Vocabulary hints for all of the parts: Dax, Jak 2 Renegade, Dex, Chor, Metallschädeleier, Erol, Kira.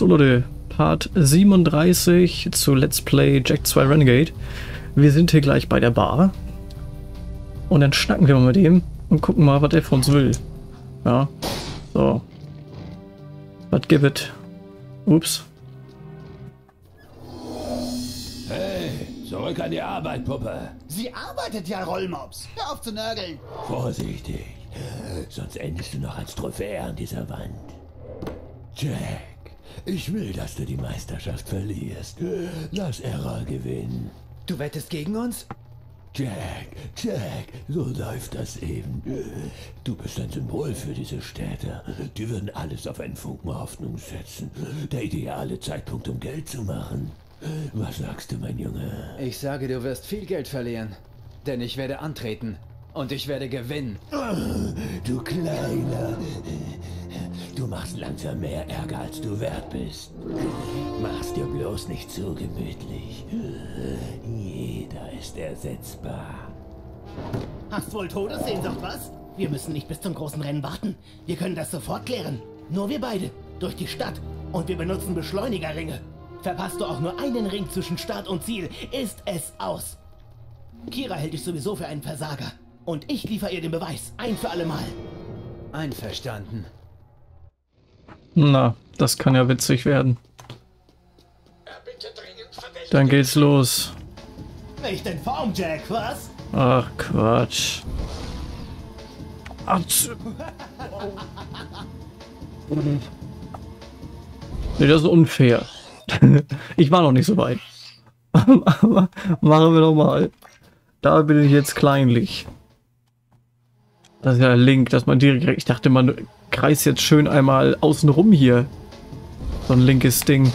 So Leute, Part 37 zu Let's Play Jak 2 Renegade. Wir sind hier gleich bei der Bar und dann schnacken wir mal mit dem und gucken mal, was er von uns will. Ja, so. Was gibt es? Ups. Hey, zurück an die Arbeit, Puppe. Sie arbeitet ja, Rollmops. Hör auf zu nörgeln. Vorsichtig, sonst endest du noch als Trophäe an dieser Wand. Jack, ich will, dass du die Meisterschaft verlierst. Lass Erol gewinnen. Du wettest gegen uns? Jack, so läuft das eben. Du bist ein Symbol für diese Städter. Die würden alles auf einen Funken Hoffnung setzen. Der ideale Zeitpunkt, um Geld zu machen. Was sagst du, mein Junge? Ich sage, du wirst viel Geld verlieren. Denn ich werde antreten. Und ich werde gewinnen. Du Kleiner. Du machst langsam mehr Ärger, als du wert bist. Mach's dir bloß nicht so gemütlich. Jeder ist ersetzbar. Hast wohl Todessehnsucht, was? Wir müssen nicht bis zum großen Rennen warten. Wir können das sofort klären. Nur wir beide. Durch die Stadt. Und wir benutzen Beschleunigerringe. Verpasst du auch nur einen Ring zwischen Start und Ziel, ist es aus. Kira hält dich sowieso für einen Versager. Und ich liefere ihr den Beweis. Ein für alle Mal. Einverstanden. Na, das kann ja witzig werden. Dann geht's los. Nicht in Form, Jack, was? Ach, Quatsch. Atsch. Nee, das ist unfair. Ich war noch nicht so weit. Aber machen wir nochmal. Da bin ich jetzt kleinlich. Das ist ja ein Link, dass man direkt... Ich dachte, man kreist jetzt schön einmal außenrum hier. So ein linkes Ding.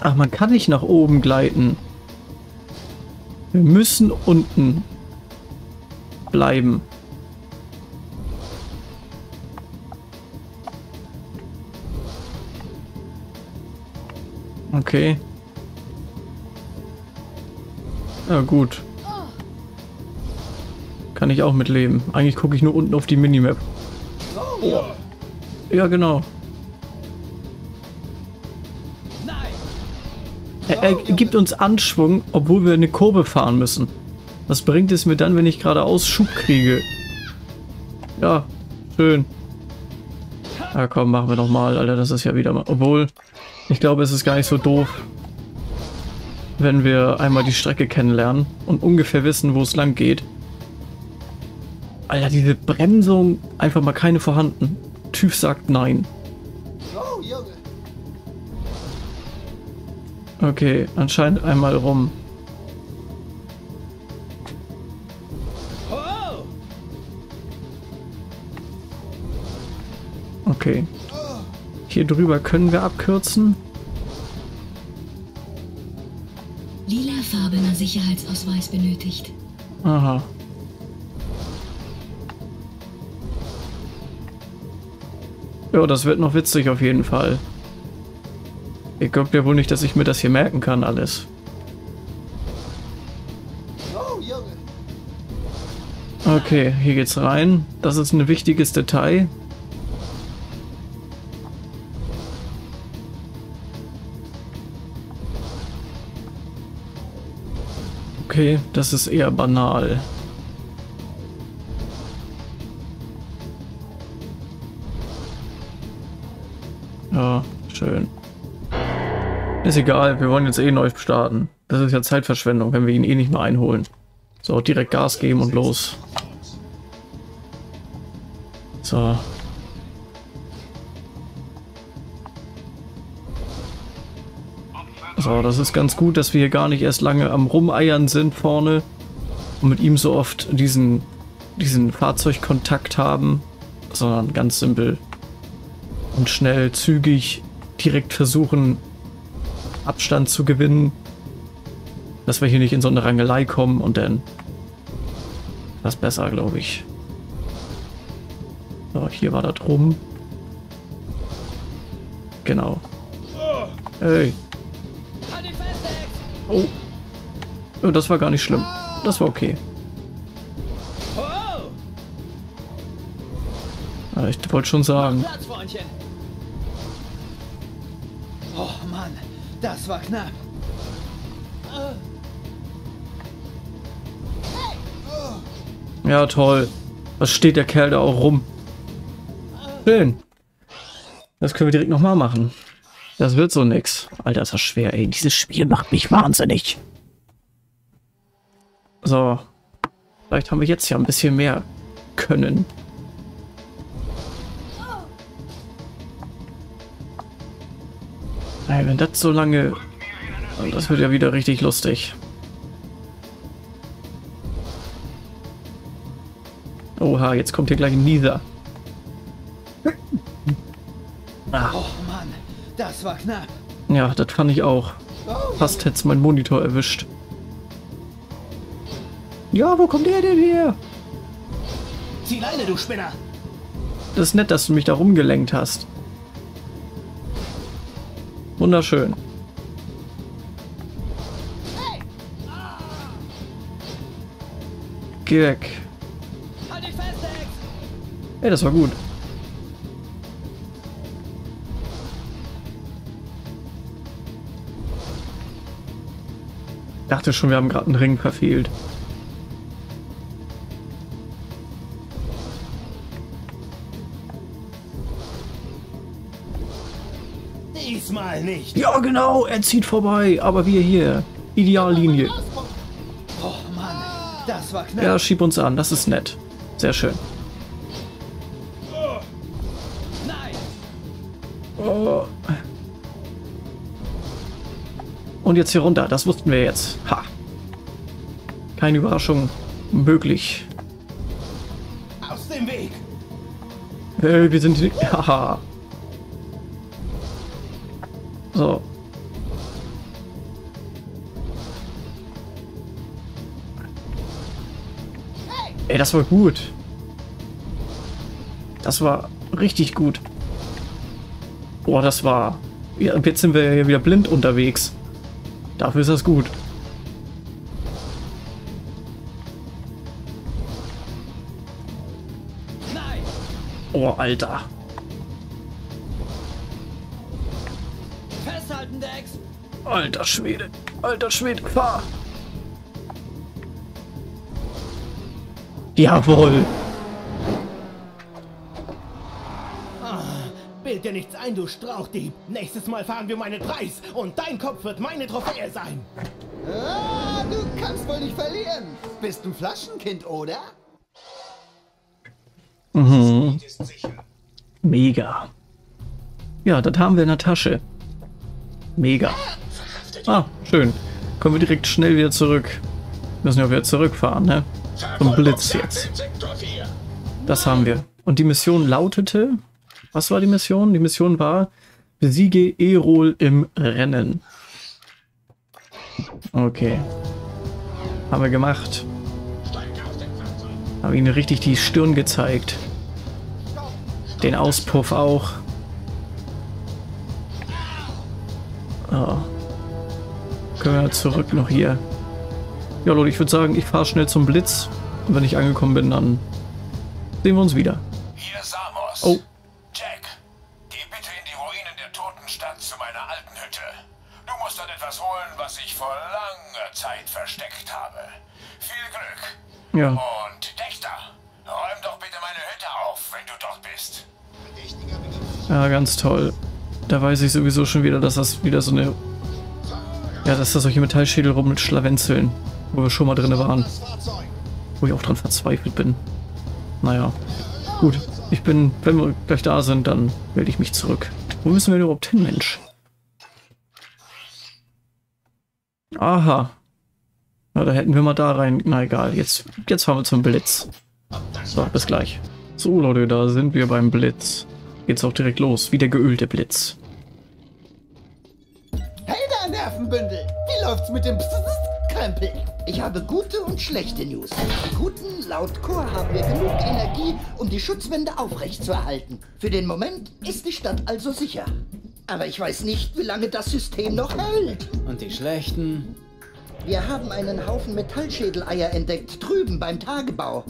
Ach, man kann nicht nach oben gleiten. Wir müssen unten bleiben. Okay. Ja gut. Kann ich auch mitleben. Eigentlich gucke ich nur unten auf die Minimap. Oh. Ja genau. Er gibt uns Anschwung, obwohl wir eine Kurve fahren müssen. Was bringt es mir dann, wenn ich geradeaus Schub kriege? Ja, schön. Ja komm, machen wir doch mal, Alter. Das ist ja wieder mal... Obwohl... Ich glaube, es ist gar nicht so doof, wenn wir einmal die Strecke kennenlernen und ungefähr wissen, wo es lang geht. Alter, diese Bremsung, einfach mal keine vorhanden. TÜV sagt nein. Okay, anscheinend einmal rum. Okay. Hier drüber können wir abkürzen. Lilafarbener Sicherheitsausweis benötigt. Aha. Ja, das wird noch witzig auf jeden Fall. Ihr glaubt ja wohl nicht, dass ich mir das hier merken kann, alles. Okay, hier geht's rein. Das ist ein wichtiges Detail. Okay, das ist eher banal. Ja, schön. Ist egal, wir wollen jetzt eh neu starten. Das ist ja Zeitverschwendung, wenn wir ihn eh nicht mehr einholen. So, direkt Gas geben und los. So. So, das ist ganz gut, dass wir hier gar nicht erst lange am Rumeiern sind vorne und mit ihm so oft diesen Fahrzeugkontakt haben, sondern ganz simpel und schnell, zügig, direkt versuchen, Abstand zu gewinnen, dass wir hier nicht in so eine Rangelei kommen und dann das ist besser, glaube ich. So, hier war das rum. Genau. Hey. Oh. Das war gar nicht schlimm. Das war okay. Ich wollte schon sagen. Oh Mann, das war knapp. Ja, toll. Was steht der Kerl da auch rum? Schön. Das können wir direkt nochmal machen. Das wird so nix. Alter, ist das schwer, ey. Dieses Spiel macht mich wahnsinnig. So. Vielleicht haben wir jetzt ja ein bisschen mehr können. Ey, wenn das so lange... Das wird ja wieder richtig lustig. Oha, jetzt kommt hier gleich ein Nieser. Ah. Oh Mann, das war knapp. Ja, das fand ich auch. Fast hätte es meinen Monitor erwischt. Ja, wo kommt der denn her? Zieh Leine, du Spinner! Das ist nett, dass du mich da rumgelenkt hast. Wunderschön. Geh weg. Ey, das war gut. Ich dachte schon, wir haben gerade einen Ring verfehlt. Diesmal nicht. Ja, genau, er zieht vorbei, aber wir hier. Ideallinie. Oh Mann, das war knapp. Ja, schieb uns an, das ist nett. Sehr schön. Oh. Und jetzt hier runter, das wussten wir jetzt. Ha. Keine Überraschung möglich. Aus dem Weg. Hey, wir sind... Haha. So. Ey, das war gut. Das war richtig gut. Boah, das war... Ja, jetzt sind wir ja wieder blind unterwegs. Dafür ist das gut. Nein. Oh, Alter. Festhalten, Dex. Alter Schwede. Alter Schwede, fahr. Jawohl. Bild dir nichts ein, du Strauchdieb. Nächstes Mal fahren wir um einen Preis und dein Kopf wird meine Trophäe sein. Ah, du kannst wohl nicht verlieren. Bist ein Flaschenkind, oder? Mhm. Mega. Ja, das haben wir in der Tasche. Mega. Ah, schön. Kommen wir direkt schnell wieder zurück. Müssen ja wieder zurückfahren, ne? Zum Blitz jetzt. Das haben wir. Und die Mission lautete... Was war die Mission? Die Mission war, besiege Erol im Rennen. Okay. Haben wir gemacht. Haben ihnen richtig die Stirn gezeigt. Den Auspuff auch. Oh. Können wir zurück noch hier. Ja Leute, ich würde sagen, ich fahre schnell zum Blitz. Und wenn ich angekommen bin, dann sehen wir uns wieder. Oh. Vor langer Zeit versteckt habe. Viel Glück. Ja. Und Dächter, räum doch bitte meine Hütte auf, wenn du dort bist. Ja, ganz toll. Da weiß ich sowieso schon wieder, dass das wieder so eine... Ja, dass da solche Metallschädel rum mit Schlawenzeln, wo wir schon mal drin waren. Wo ich auch dran verzweifelt bin. Naja. Gut, ich bin... Wenn wir gleich da sind, dann melde ich mich zurück. Wo müssen wir denn überhaupt hin, Mensch? Aha. Na, da hätten wir mal da rein. Na egal, jetzt fahren wir zum Blitz. So, bis gleich. So Leute, da sind wir beim Blitz. Geht's auch direkt los, wie der geölte Blitz. Hey da, Nervenbündel! Wie läuft's mit dem Krempel? Ich habe gute und schlechte News. Die guten, laut Chor haben wir genug Energie, um die Schutzwände aufrechtzuerhalten. Für den Moment ist die Stadt also sicher. Aber ich weiß nicht, wie lange das System noch hält. Und die schlechten? Wir haben einen Haufen Metallschädeleier entdeckt, drüben beim Tagebau.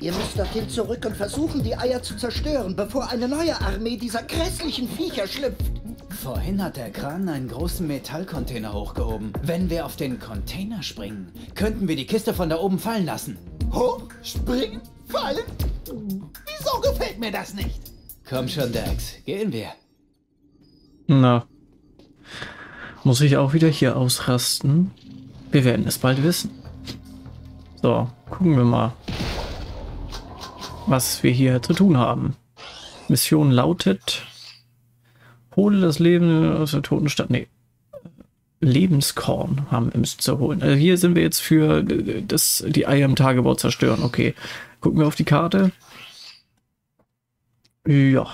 Ihr müsst dorthin zurück und versuchen, die Eier zu zerstören, bevor eine neue Armee dieser grässlichen Viecher schlüpft. Vorhin hat der Kran einen großen Metallcontainer hochgehoben. Wenn wir auf den Container springen, könnten wir die Kiste von da oben fallen lassen. Hoch, springen, fallen? Wieso gefällt mir das nicht? Komm schon, Dax, gehen wir. Na, muss ich auch wieder hier ausrasten? Wir werden es bald wissen. So, gucken wir mal, was wir hier zu tun haben. Mission lautet: Hole das Leben aus der Totenstadt. Nee, Lebenskorn haben wir müssen zu holen. Also hier sind wir jetzt für das, die Eier im Tagebau zerstören. Okay, gucken wir auf die Karte. Ja,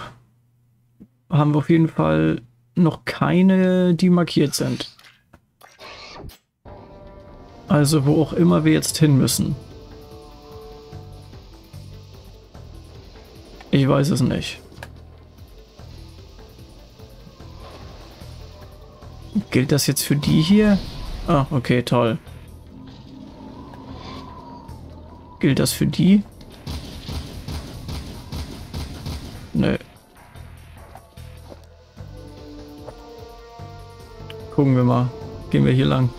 haben wir auf jeden Fall noch keine, die markiert sind. Also wo auch immer wir jetzt hin müssen. Ich weiß es nicht. Gilt das jetzt für die hier? Ah, okay, toll. Gilt das für die? Nö. Gucken wir mal. Gehen wir hier lang.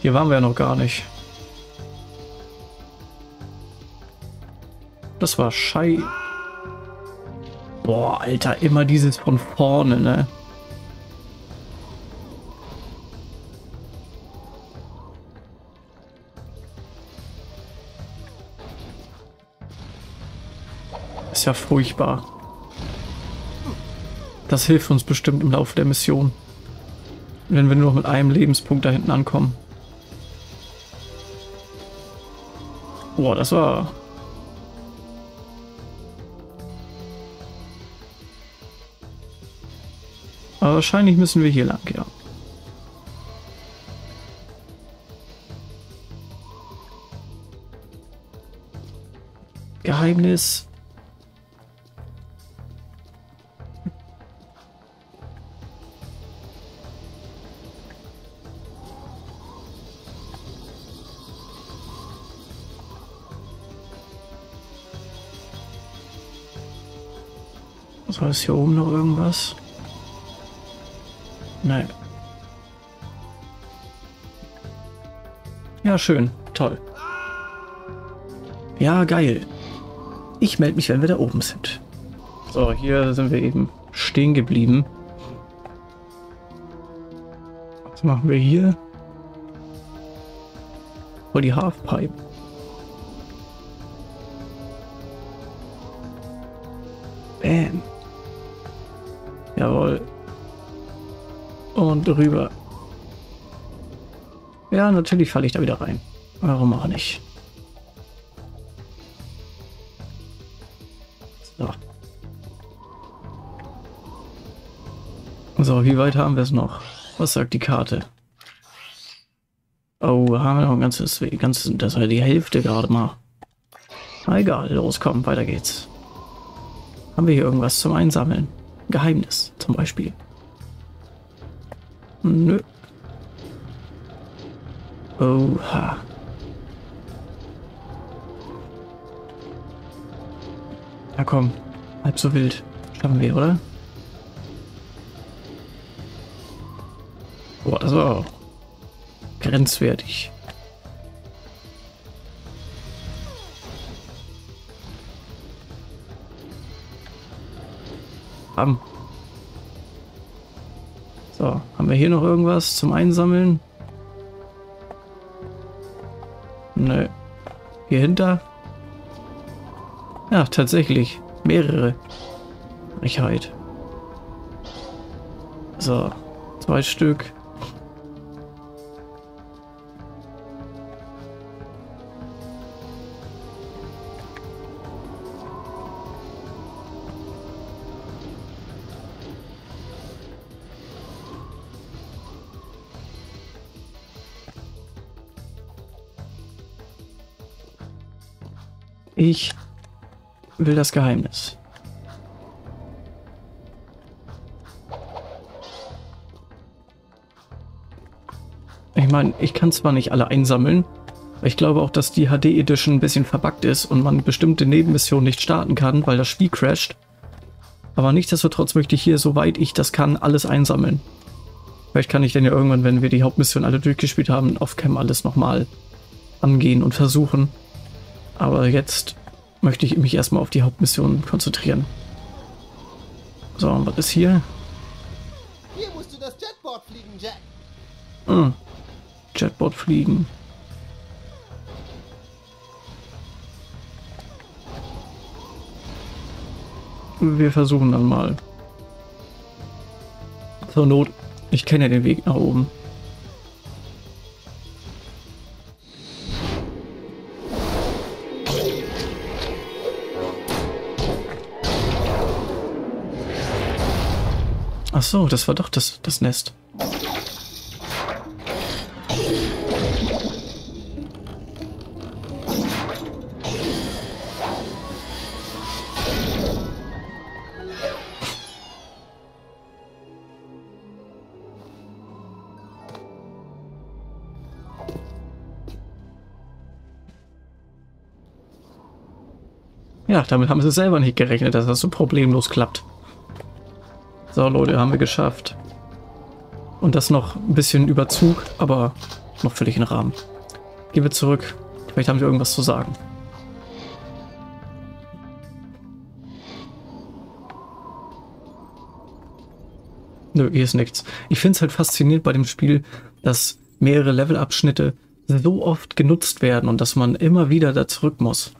Hier waren wir ja noch gar nicht. Das war scheiße. Boah, Alter, immer dieses von vorne, ne? Ist ja furchtbar. Das hilft uns bestimmt im Laufe der Mission. Wenn wir nur noch mit einem Lebenspunkt da hinten ankommen. Boah, das war... Aber wahrscheinlich müssen wir hier lang, ja. Geheimnis. War es hier oben noch irgendwas? Nein. Ja, schön. Toll. Ja, geil. Ich melde mich, wenn wir da oben sind. So, hier sind wir eben stehen geblieben. Was machen wir hier? Oh, die Halfpipe. Bam. Jawohl. Und rüber. Ja, natürlich falle ich da wieder rein. Warum auch nicht? So. So, wie weit haben wir es noch? Was sagt die Karte? Oh, haben wir noch ein ganzes das war die Hälfte gerade mal. Na egal, los, komm, weiter geht's. Haben wir hier irgendwas zum Einsammeln? Geheimnis zum Beispiel. Nö. Oha. Na komm, halb so wild. Schaffen wir, oder? Boah, das war auch grenzwertig. Haben. So, haben wir hier noch irgendwas zum Einsammeln? Nö. Hier hinter? Ja, tatsächlich. Mehrere. Frechheit. So, 2 Stück. Ich will das Geheimnis. Ich meine, ich kann zwar nicht alle einsammeln, aber ich glaube auch, dass die HD Edition ein bisschen verbuggt ist und man bestimmte Nebenmissionen nicht starten kann, weil das Spiel crasht. Aber nichtsdestotrotz möchte ich hier, soweit ich das kann, alles einsammeln. Vielleicht kann ich dann ja irgendwann, wenn wir die Hauptmission alle durchgespielt haben, off-cam alles nochmal angehen und versuchen. Aber jetzt möchte ich mich erstmal auf die Hauptmission konzentrieren. So, und was ist hier? Hier musst du das Jetboard fliegen, Jack. Jetboard fliegen. Wir versuchen dann mal. Zur Not, ich kenne ja den Weg nach oben. Ach so, das war doch das Nest. Ja, damit haben sie selber nicht gerechnet, dass das so problemlos klappt. So, Leute, haben wir geschafft. Und das noch ein bisschen Überzug, aber noch völlig im Rahmen. Gehen wir zurück. Vielleicht haben wir irgendwas zu sagen. Nö, hier ist nichts. Ich finde es halt faszinierend bei dem Spiel, dass mehrere Levelabschnitte so oft genutzt werden und dass man immer wieder da zurück muss.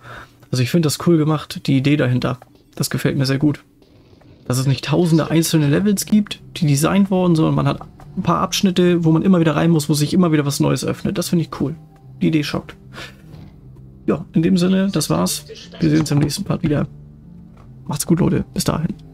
Also ich finde das cool gemacht, die Idee dahinter. Das gefällt mir sehr gut. Dass es nicht tausende einzelne Levels gibt, die designt wurden, sondern man hat ein paar Abschnitte, wo man immer wieder rein muss, wo sich immer wieder was Neues öffnet. Das finde ich cool. Die Idee schockt. Ja, in dem Sinne, das war's. Wir sehen uns im nächsten Part wieder. Macht's gut, Leute. Bis dahin.